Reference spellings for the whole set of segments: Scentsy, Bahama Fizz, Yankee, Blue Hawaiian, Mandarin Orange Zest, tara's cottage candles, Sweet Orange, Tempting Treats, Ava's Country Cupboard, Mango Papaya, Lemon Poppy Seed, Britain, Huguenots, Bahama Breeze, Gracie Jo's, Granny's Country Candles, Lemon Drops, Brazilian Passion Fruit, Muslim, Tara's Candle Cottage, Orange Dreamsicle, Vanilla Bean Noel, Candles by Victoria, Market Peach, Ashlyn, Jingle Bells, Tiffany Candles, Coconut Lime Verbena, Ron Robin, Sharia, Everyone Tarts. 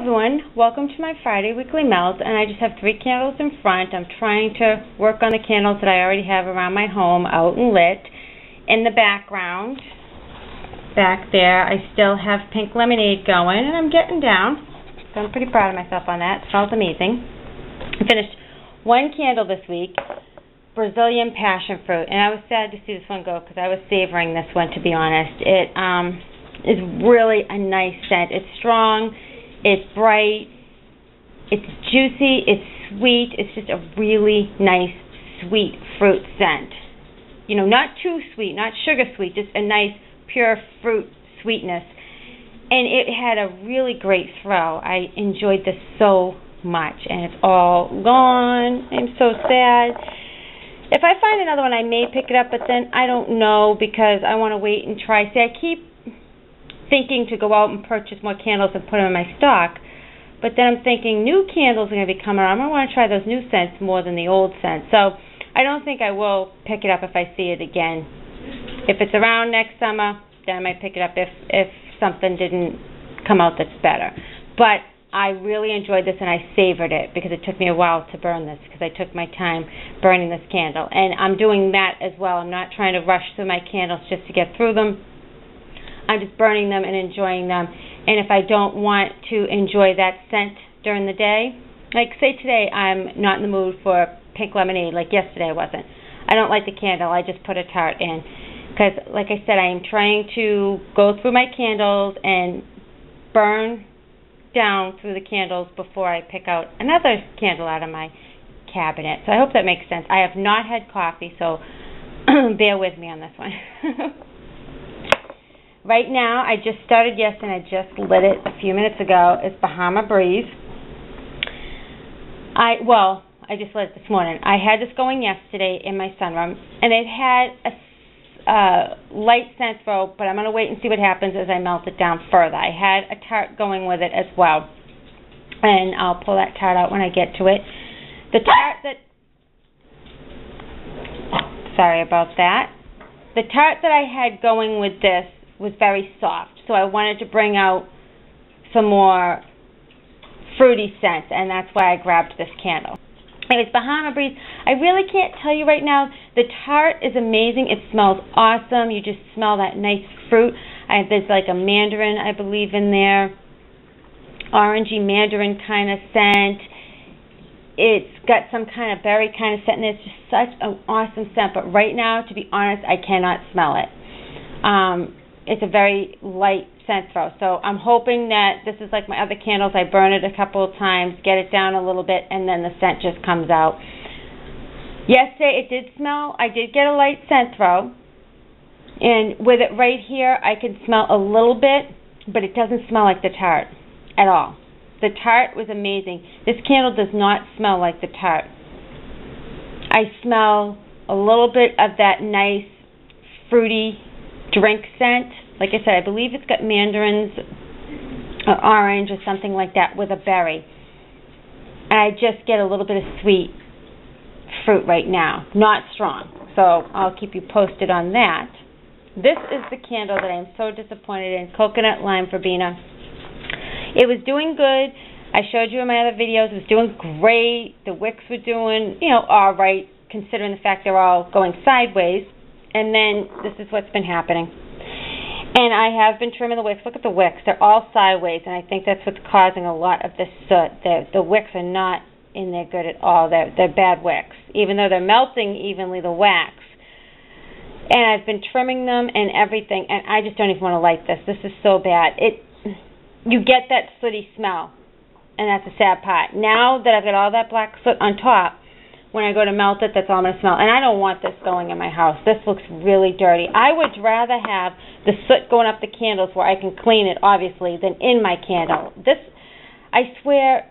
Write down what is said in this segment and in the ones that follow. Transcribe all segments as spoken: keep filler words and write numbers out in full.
Everyone, welcome to my Friday weekly melt, and I just have three candles in front. I'm trying to work on the candles that I already have around my home out and lit. In the background back there I still have pink lemonade going, and I'm getting down, so I'm pretty proud of myself on that. It smells amazing. I finished one candle this week, Brazilian Passion Fruit, and I was sad to see this one go because I was savoring this one, to be honest. It um, is really a nice scent. It's strong. It's bright, it's juicy, it's sweet, it's just a really nice sweet fruit scent. You know, not too sweet, not sugar sweet, just a nice pure fruit sweetness. And it had a really great throw. I enjoyed this so much, and it's all gone. I'm so sad. If I find another one, I may pick it up, but then I don't know because I want to wait and try. See, I keep thinking to go out and purchase more candles and put them in my stock, but then I'm thinking new candles are going to be coming out. I'm going to want to try those new scents more than the old scents, so I don't think I will pick it up if I see it again. If it's around next summer, then I might pick it up if, if something didn't come out that's better. But I really enjoyed this, and I savored it because it took me a while to burn this because I took my time burning this candle, and I'm doing that as well. I'm not trying to rush through my candles just to get through them. I'm just burning them and enjoying them. And if I don't want to enjoy that scent during the day, like say today I'm not in the mood for pink lemonade, like yesterday I wasn't. I don't light the candle, I just put a tart in. Because like I said, I am trying to go through my candles and burn down through the candles before I pick out another candle out of my cabinet. So I hope that makes sense. I have not had coffee, so bear with me on this one. Right now, I just started yesterday, and I just lit it a few minutes ago. It's Bahama Breeze. I Well, I just lit it this morning. I had this going yesterday in my sunroom, and it had a uh, light scent throw, but I'm going to wait and see what happens as I melt it down further. I had a tart going with it as well, and I'll pull that tart out when I get to it. The tart that... Sorry about that. The tart that I had going with this was very soft, so I wanted to bring out some more fruity scents, and that's why I grabbed this candle. Anyways, Bahama Breeze, I really can't tell you right now. The tart is amazing. It smells awesome. You just smell that nice fruit. I, there's like a mandarin, I believe, in there, orangey mandarin kind of scent. It's got some kind of berry kind of scent, and it's just such an awesome scent, but right now, to be honest, I cannot smell it. Um, It's a very light scent throw, so I'm hoping that this is like my other candles. I burn it a couple of times, get it down a little bit, and then the scent just comes out. Yesterday, it did smell. I did get a light scent throw, and with it right here, I can smell a little bit, but it doesn't smell like the tart at all. The tart was amazing. This candle does not smell like the tart. I smell a little bit of that nice, fruity drink scent. Like I said, I believe it's got mandarins or orange or something like that with a berry. And I just get a little bit of sweet fruit right now. Not strong. So I'll keep you posted on that. This is the candle that I'm so disappointed in, Coconut Lime Verbena. It was doing good. I showed you in my other videos. It was doing great. The wicks were doing, you know, all right, considering the fact they're all going sideways. And then this is what's been happening. And I have been trimming the wicks. Look at the wicks. They're all sideways, and I think that's what's causing a lot of this soot. The, the wicks are not in there good at all. They're, they're bad wicks, even though they're melting evenly, the wax. And I've been trimming them and everything, and I just don't even want to light this. This is so bad. It, you get that sooty smell, and that's a sad part. Now that I've got all that black soot on top, when I go to melt it, that's all I'm going to smell. And I don't want this going in my house. This looks really dirty. I would rather have the soot going up the candles where I can clean it, obviously, than in my candle. This, I swear,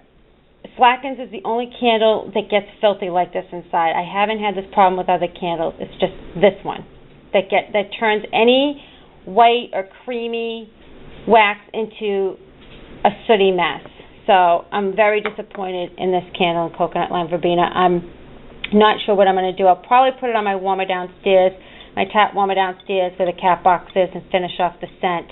Slackens is the only candle that gets filthy like this inside. I haven't had this problem with other candles. It's just this one that get that turns any white or creamy wax into a sooty mess. So I'm very disappointed in this candle, Coconut Lime Verbena. I'm not sure what I'm going to do. I'll probably put it on my warmer downstairs, my tap warmer downstairs where the cat box is, and finish off the scent.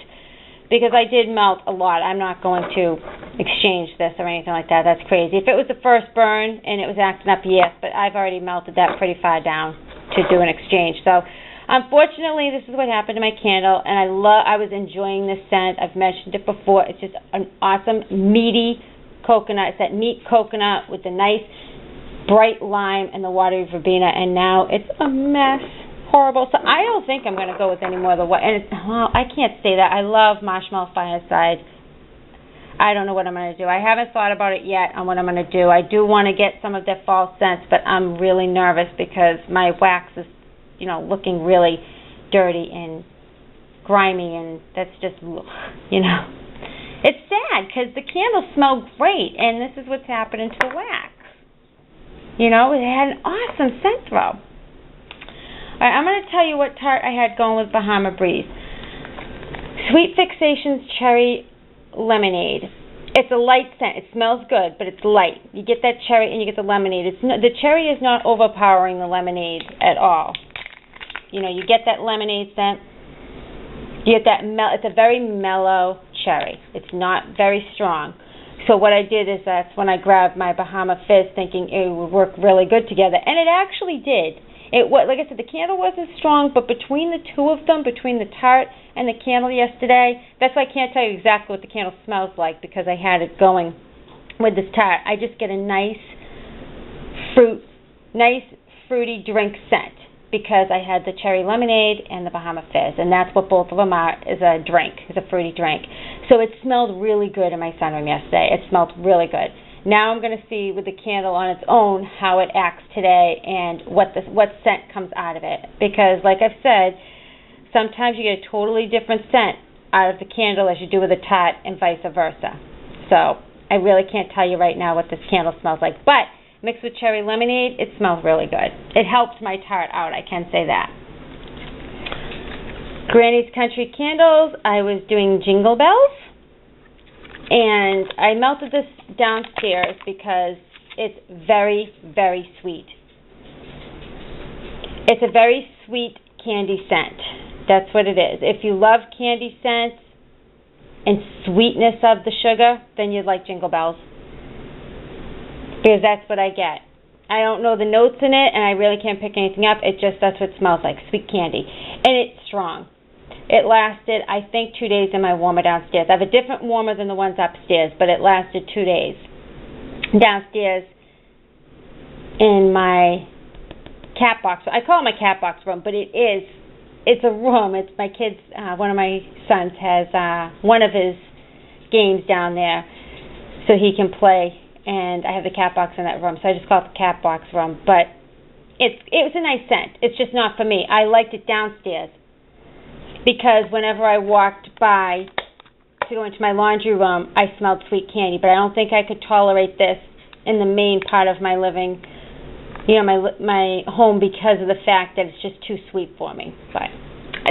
Because I did melt a lot. I'm not going to exchange this or anything like that. That's crazy. If it was the first burn and it was acting up, yes, but I've already melted that pretty far down to do an exchange. So unfortunately, this is what happened to my candle, and I love, I was enjoying this scent. I've mentioned it before. It's just an awesome, meaty coconut. It's that neat coconut with the nice bright lime and the watery verbena, and now it's a mess. Horrible. So I don't think I'm going to go with any more of the white. And it's, oh, I can't say that. I love Marshmallow Fireside. I don't know what I'm going to do. I haven't thought about it yet on what I'm going to do. I do want to get some of their fall scents, but I'm really nervous because my wax is, you know, looking really dirty and grimy, and that's just, you know. It's sad because the candles smell great, and this is what's happening to the wax. You know, it had an awesome scent throw. All right, I'm going to tell you what tart I had going with Bahama Breeze. Sweet Fixations Cherry Lemonade. It's a light scent. It smells good, but it's light. You get that cherry and you get the lemonade. It's no, the cherry is not overpowering the lemonade at all. You know, you get that lemonade scent. You get that mel. It's a very mellow cherry. It's not very strong. So what I did is that's when I grabbed my Bahama Fizz, thinking it would work really good together, and it actually did. It was, like I said, the candle wasn't strong, but between the two of them, between the tart and the candle yesterday, that's why I can't tell you exactly what the candle smells like because I had it going with this tart. I just get a nice fruit, nice fruity drink scent because I had the cherry lemonade and the Bahama Fizz, and that's what both of them are, is a drink, is a fruity drink. So it smelled really good in my sunroom yesterday. It smelled really good. Now I'm going to see with the candle on its own how it acts today and what the, what scent comes out of it. Because like I've said, sometimes you get a totally different scent out of the candle as you do with a tart and vice versa. So I really can't tell you right now what this candle smells like. But mixed with cherry lemonade, it smells really good. It helped my tart out, I can say that. Granny's Country Candles, I was doing Jingle Bells. And I melted this downstairs because it's very, very sweet. It's a very sweet candy scent. That's what it is. If you love candy scents and sweetness of the sugar, then you'd like Jingle Bells. Because that's what I get. I don't know the notes in it, and I really can't pick anything up. It just, that's what it smells like, sweet candy. And it's strong. It lasted, I think, two days in my warmer downstairs. I have a different warmer than the ones upstairs, but it lasted two days. Downstairs in my cat box. I call it my cat box room, but it is. It's a room. It's my kids. Uh, one of my sons has uh, one of his games down there so he can play, and I have the cat box in that room, so I just call it the cat box room. But it's, it was a nice scent. It's just not for me. I liked it downstairs. Because whenever I walked by to go into my laundry room, I smelled sweet candy. But I don't think I could tolerate this in the main part of my living, you know, my my home because of the fact that it's just too sweet for me. But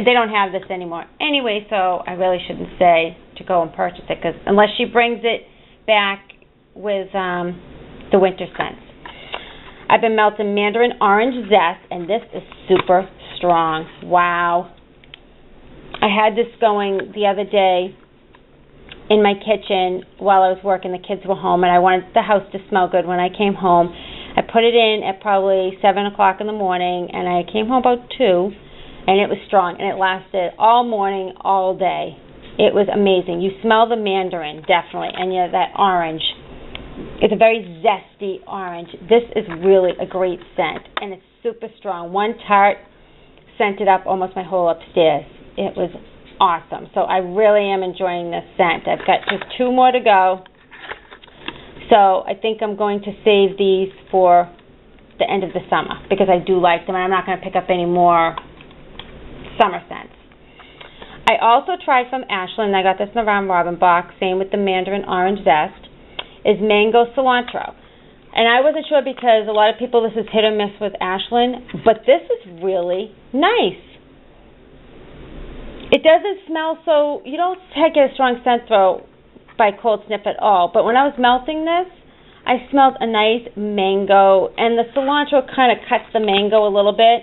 they don't have this anymore. Anyway, so I really shouldn't say to go and purchase it because unless she brings it back with um, the winter scents. I've been melting Mandarin Orange Zest, and this is super strong. Wow. I had this going the other day in my kitchen while I was working. The kids were home, and I wanted the house to smell good when I came home. I put it in at probably seven o'clock in the morning, and I came home about two, and it was strong, and it lasted all morning, all day. It was amazing. You smell the mandarin, definitely, and you know, that orange. It's a very zesty orange. This is really a great scent, and it's super strong. One tart scented up almost my whole upstairs. It was awesome. So I really am enjoying this scent. I've got just two more to go. So I think I'm going to save these for the end of the summer because I do like them, and I'm not going to pick up any more summer scents. I also tried from Ashlyn, and I got this in the Ron Robin box, same with the Mandarin Orange Zest, is Mango Cilantro. And I wasn't sure because a lot of people, this is hit or miss with Ashlyn, but this is really nice. It doesn't smell so, you don't get a strong scent throw by cold snip at all. But when I was melting this, I smelled a nice mango. And the cilantro kind of cuts the mango a little bit,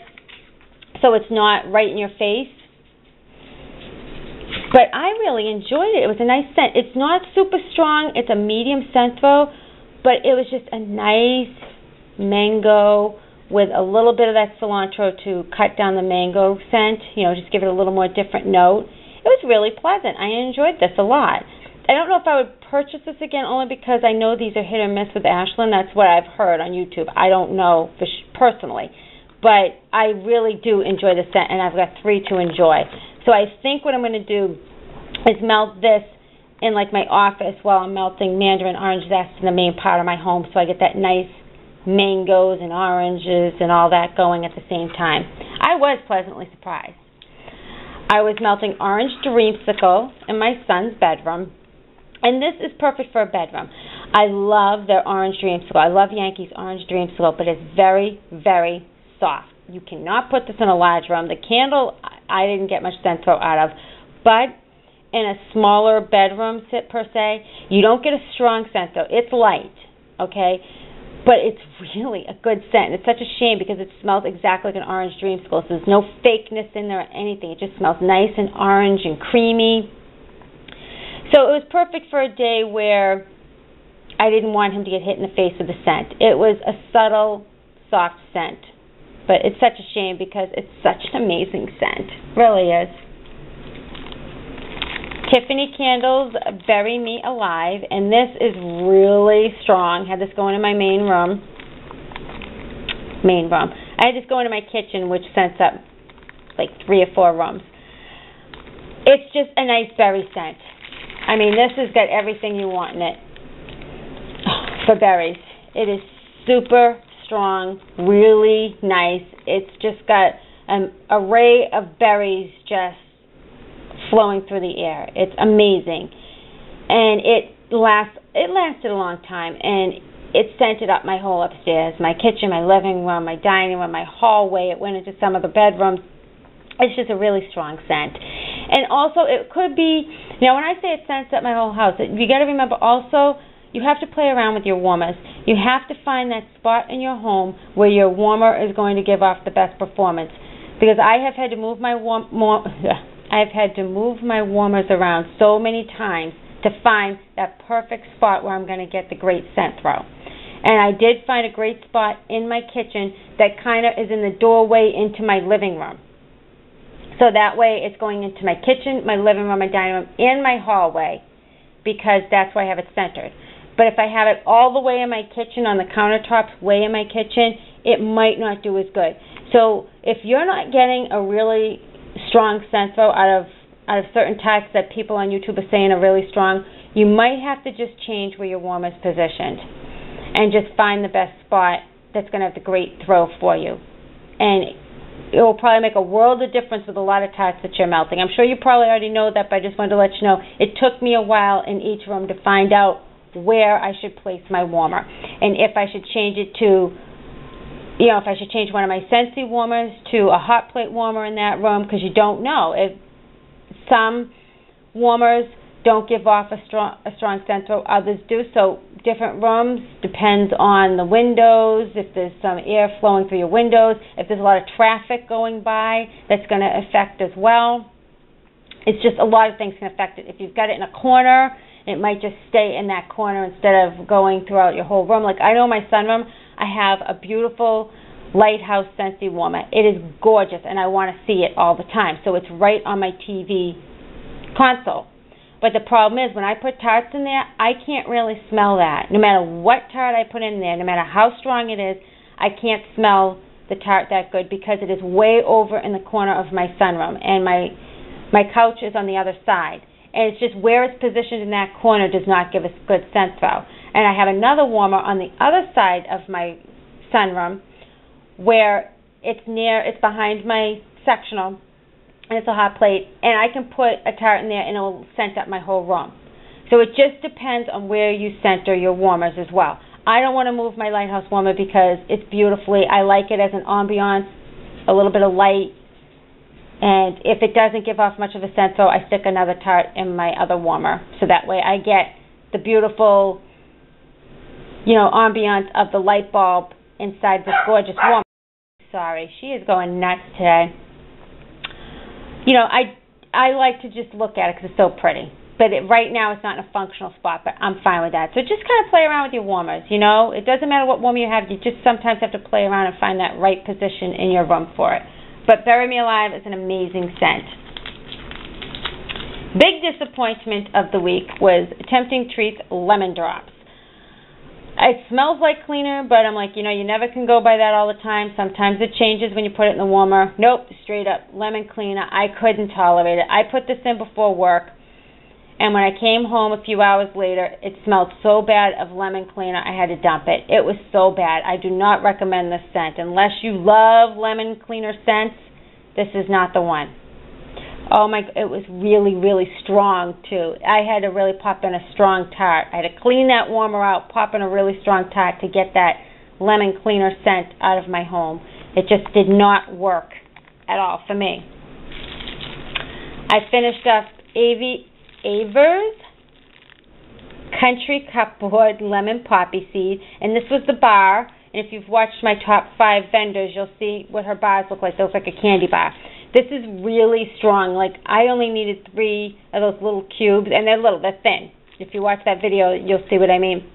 so it's not right in your face. But I really enjoyed it. It was a nice scent. It's not super strong. It's a medium scent though, but it was just a nice mango with a little bit of that cilantro to cut down the mango scent, you know, just give it a little more different note. It was really pleasant. I enjoyed this a lot. I don't know if I would purchase this again only because I know these are hit or miss with Ashlyn. That's what I've heard on YouTube. I don't know for sh- personally, but I really do enjoy the scent, and I've got three to enjoy. So I think what I'm going to do is melt this in like my office while I'm melting Mandarin Orange Zest in the main part of my home, so I get that nice mangoes and oranges and all that going at the same time. I was pleasantly surprised. I was melting Orange Dreamsicle in my son's bedroom, and this is perfect for a bedroom. I love their Orange Dreamsicle. I love Yankee's Orange Dreamsicle, but it's very, very soft. You cannot put this in a large room. The candle, I didn't get much Cilantro out of, but in a smaller bedroom sit per se, you don't get a strong Cilantro. It's light, okay, but it's really a good scent. It's such a shame because it smells exactly like an Orange Dreamsicle, so there's no fakeness in there or anything. It just smells nice and orange and creamy. So it was perfect for a day where I didn't want him to get hit in the face with the scent. It was a subtle, soft scent. But it's such a shame because it's such an amazing scent. It really is. Tiffany Candles, Bury Me Alive. And this is really strong. I had this going in my main room. Main room. I had this going in my kitchen, which scents up like three or four rooms. It's just a nice berry scent. I mean, this has got everything you want in it for berries. It is super strong, really nice. It's just got an array of berries just flowing through the air. It's amazing. And it lasts, it lasted a long time, and it scented up my whole upstairs, my kitchen, my living room, my dining room, my hallway. It went into some of the bedrooms. It's just a really strong scent. And also, it could be, you know, when I say it scents up my whole house, you got to remember also, you have to play around with your warmers. You have to find that spot in your home where your warmer is going to give off the best performance. Because I have had to move my warm, more, I have had to move my warmers around so many times to find that perfect spot where I'm going to get the great scent throw. And I did find a great spot in my kitchen that kind of is in the doorway into my living room. So that way it's going into my kitchen, my living room, my dining room, and my hallway, because that's where I have it centered. But if I have it all the way in my kitchen, on the countertops, way in my kitchen, it might not do as good. So if you're not getting a really strong scent throw out of out of certain types that people on YouTube are saying are really strong, you might have to just change where your warmer is positioned and just find the best spot that's going to have the great throw for you. And it will probably make a world of difference with a lot of types that you're melting. I'm sure you probably already know that, but I just wanted to let you know it took me a while in each room to find out where I should place my warmer, and if I should change it to, you know, if I should change one of my Scentsy warmers to a hot plate warmer in that room, because you don't know. If some warmers don't give off a strong a strong scent, others do. So different rooms depends on the windows. If there's some air flowing through your windows, if there's a lot of traffic going by, that's going to affect as well. It's just a lot of things can affect it. If you've got it in a corner, it might just stay in that corner instead of going throughout your whole room. Like I know my sunroom, I have a beautiful lighthouse Scentsy warmer. It is gorgeous, and I want to see it all the time. So it's right on my T V console. But the problem is when I put tarts in there, I can't really smell that. No matter what tart I put in there, no matter how strong it is, I can't smell the tart that good because it is way over in the corner of my sunroom, and my my couch is on the other side. And it's just where it's positioned in that corner does not give us good scent throw. And I have another warmer on the other side of my sunroom where it's near, it's behind my sectional, and it's a hot plate, and I can put a tart in there and it will scent up my whole room. So it just depends on where you center your warmers as well. I don't want to move my lighthouse warmer because it's beautifully, I like it as an ambiance, a little bit of light. And if it doesn't give off much of a scent, so I stick another tart in my other warmer. So that way I get the beautiful, you know, ambiance of the light bulb inside this gorgeous warmer. Sorry, she is going nuts today. You know, I I like to just look at it because it's so pretty. But it, right now it's not in a functional spot, but I'm fine with that. So just kind of play around with your warmers, you know. It doesn't matter what warmer you have. You just sometimes have to play around and find that right position in your room for it. But Bury Me Alive is an amazing scent. Big disappointment of the week was Tempting Treats Lemon Drops. It smells like cleaner, but I'm like, you know, you never can go by that all the time. Sometimes it changes when you put it in the warmer. Nope, straight up lemon cleaner. I couldn't tolerate it. I put this in before work. And when I came home a few hours later, it smelled so bad of lemon cleaner, I had to dump it. It was so bad. I do not recommend this scent. Unless you love lemon cleaner scents, this is not the one. Oh, my, it was really, really strong, too. I had to really pop in a strong tart. I had to clean that warmer out, pop in a really strong tart to get that lemon cleaner scent out of my home. It just did not work at all for me. I finished up Ava's. Ava's Country Cupboard Lemon Poppy Seed, and this was the bar, and if you've watched my top five vendors, you'll see what her bars look like. They look like a candy bar. This is really strong. Like, I only needed three of those little cubes, and they're little, they're thin. If you watch that video, you'll see what I mean.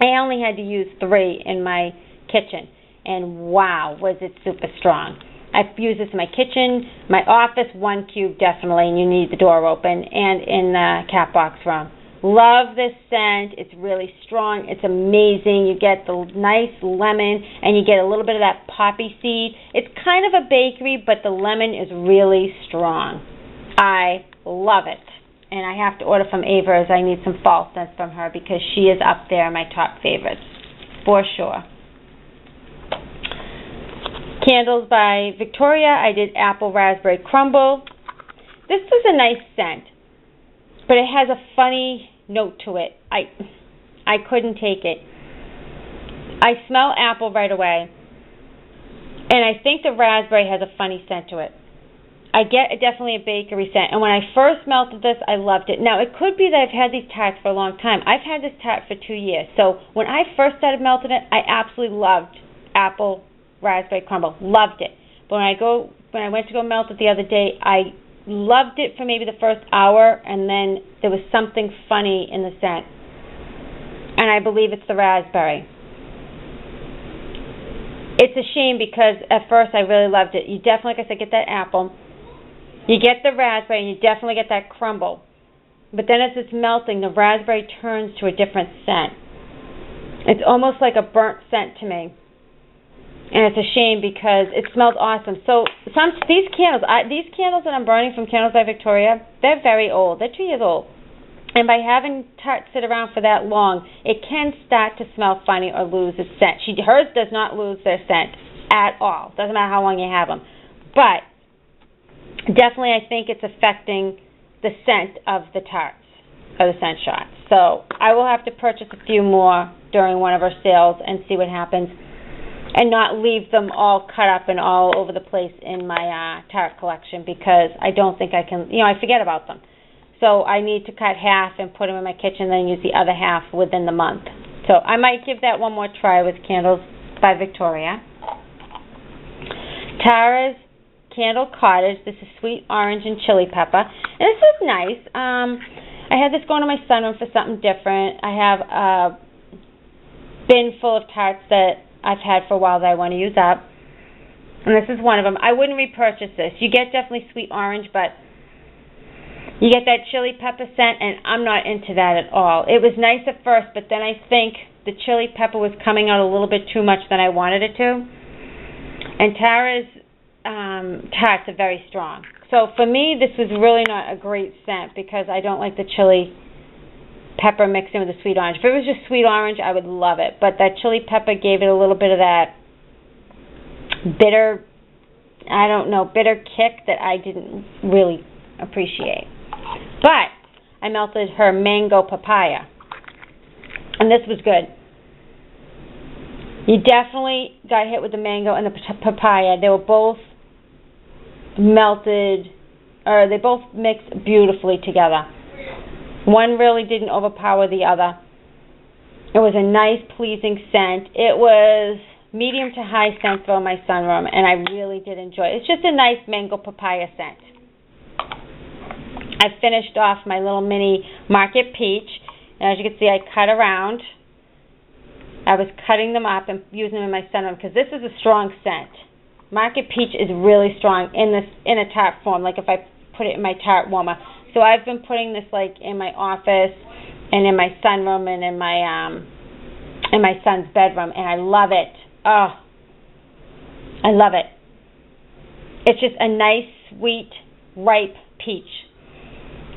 I only had to use three in my kitchen, and wow, was it super strong. I use this in my kitchen, my office, one cube definitely, and you need the door open, and in the cat box room. Love this scent. It's really strong. It's amazing. You get the nice lemon, and you get a little bit of that poppy seed. It's kind of a bakery, but the lemon is really strong. I love it. And I have to order from Ava's. I need some fall scents from her because she is up there in my top favorites, for sure. Candles by Victoria, I did Apple Raspberry Crumble. This is a nice scent, but it has a funny note to it. I I couldn't take it. I smell apple right away, and I think the raspberry has a funny scent to it. I get a, definitely a bakery scent, and when I first melted this, I loved it. Now, it could be that I've had these tarts for a long time. I've had this tart for two years, so when I first started melting it, I absolutely loved apple raspberry crumble. Loved it. But when I go when I went to go melt it the other day, I loved it for maybe the first hour, and then there was something funny in the scent. And I believe it's the raspberry. It's a shame because at first I really loved it. You definitely, like I said, get that apple. You get the raspberry, and you definitely get that crumble. But then as it's melting, the raspberry turns to a different scent. It's almost like a burnt scent to me. And it's a shame because it smelled awesome. So some these candles, I, these candles that I'm burning from Candles by Victoria, they're very old. They're two years old. And by having tarts sit around for that long, it can start to smell funny or lose its scent. She, hers does not lose their scent at all. Doesn't matter how long you have them. But definitely I think it's affecting the scent of the tarts, or the scent shots. So I will have to purchase a few more during one of her sales and see what happens. And not leave them all cut up and all over the place in my uh, tart collection because I don't think I can, you know, I forget about them. So I need to cut half and put them in my kitchen and then use the other half within the month. So I might give that one more try with Candles by Victoria. Tara's Candle Cottage. This is Sweet Orange and Chili Pepper. And this is nice. Um, I had this going to my sunroom for something different. I have a bin full of tarts that I've had for a while that I want to use up. And this is one of them. I wouldn't repurchase this. You get definitely Sweet Orange, but you get that chili pepper scent, and I'm not into that at all. It was nice at first, but then I think the chili pepper was coming out a little bit too much than I wanted it to. And Tara's um, tarts are very strong. So for me, this was really not a great scent because I don't like the chili pepper mixed in with the sweet orange. If it was just sweet orange, I would love it. But that chili pepper gave it a little bit of that bitter, I don't know, bitter kick that I didn't really appreciate. But I melted her mango papaya. And this was good. You definitely got hit with the mango and the papaya. They were both melted, or they both mixed beautifully together. One really didn't overpower the other. It was a nice, pleasing scent. It was medium to high scent for my sunroom, and I really did enjoy it. It's just a nice mango papaya scent. I finished off my little mini Market Peach. And as you can see, I cut around. I was cutting them up and using them in my scent because this is a strong scent. Market Peach is really strong in this in a tart form, like if I put it in my tart warmer. So I've been putting this like in my office and in my sunroom and in my um in my son's bedroom, and I love it. Oh, I love it. It's just a nice, sweet, ripe peach,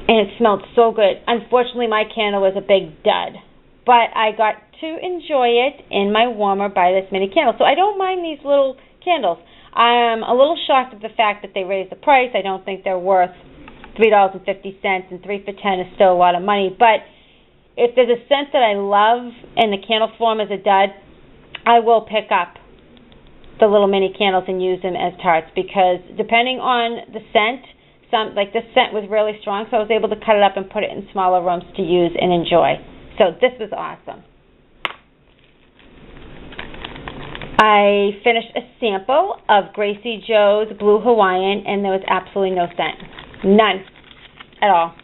and it smelled so good. Unfortunately, my candle was a big dud, but I got to enjoy it in my warmer by this mini candle. So I don't mind these little candles. I'm a little shocked at the fact that they raised the price. I don't think they're worth three dollars and fifty cents, and three for ten is still a lot of money. But if there's a scent that I love and the candle form is a dud, I will pick up the little mini candles and use them as tarts, because depending on the scent, some like this scent was really strong, so I was able to cut it up and put it in smaller rooms to use and enjoy. So this was awesome. I finished a sample of Gracie Jo's Blue Hawaiian, and there was absolutely no scent. None. At all.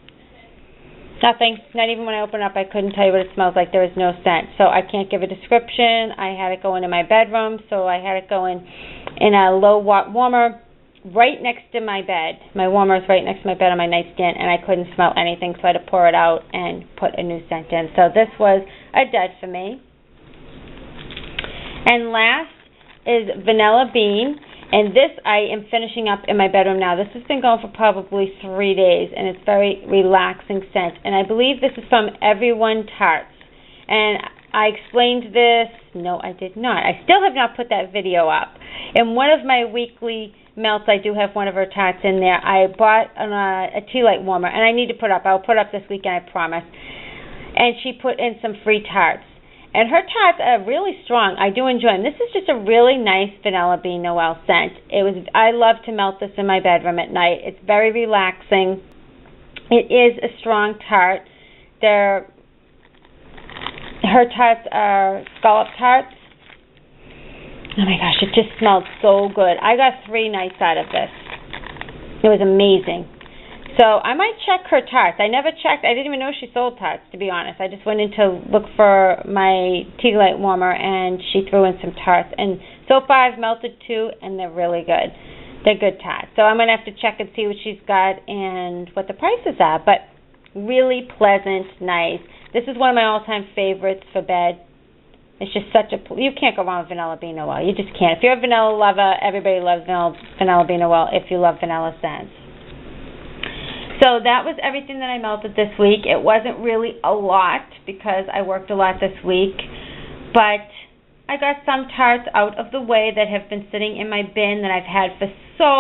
Nothing. Not even when I opened it up, I couldn't tell you what it smells like. There was no scent. So I can't give a description. I had it going in my bedroom, so I had it going in a low-watt warmer right next to my bed. My warmer is right next to my bed on my nightstand, and I couldn't smell anything, so I had to pour it out and put a new scent in. So this was a dud for me. And last is Vanilla Bean, and this I am finishing up in my bedroom now. This has been going for probably three days, and it's very relaxing scent. And I believe this is from Everyone Tarts. And I explained this. No, I did not. I still have not put that video up. In one of my weekly melts, I do have one of her tarts in there. I bought an, uh, a tea light warmer, and I need to put up. I'll put up this weekend, I promise. And she put in some free tarts. And her tarts are really strong. I do enjoy them. This is just a really nice Vanilla Bean Noel scent. It was. I love to melt this in my bedroom at night. It's very relaxing. It is a strong tart. They're, her tarts are scallop tarts. Oh my gosh, it just smelled so good. I got three nights out of this. It was amazing. So I might check her tarts. I never checked. I didn't even know she sold tarts, to be honest. I just went in to look for my tea light warmer, and she threw in some tarts. And so far I've melted two, and they're really good. They're good tarts. So I'm going to have to check and see what she's got and what the prices are. But really pleasant, nice. This is one of my all-time favorites for bed. It's just such a... You can't go wrong with Vanilla Bean Noel. You just can't. If you're a vanilla lover, everybody loves vanilla, vanilla Bean Noel if you love vanilla scents. So that was everything that I melted this week. It wasn't really a lot because I worked a lot this week, but I got some tarts out of the way that have been sitting in my bin that I've had for so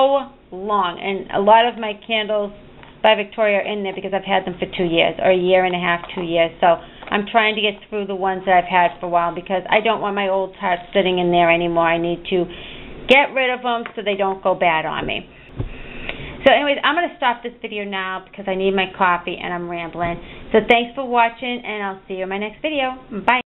long. And a lot of my Candles by Victoria are in there because I've had them for two years or a year and a half, two years. So I'm trying to get through the ones that I've had for a while because I don't want my old tarts sitting in there anymore. I need to get rid of them so they don't go bad on me. So anyways, I'm going to stop this video now because I need my coffee and I'm rambling. So thanks for watching, and I'll see you in my next video. Bye.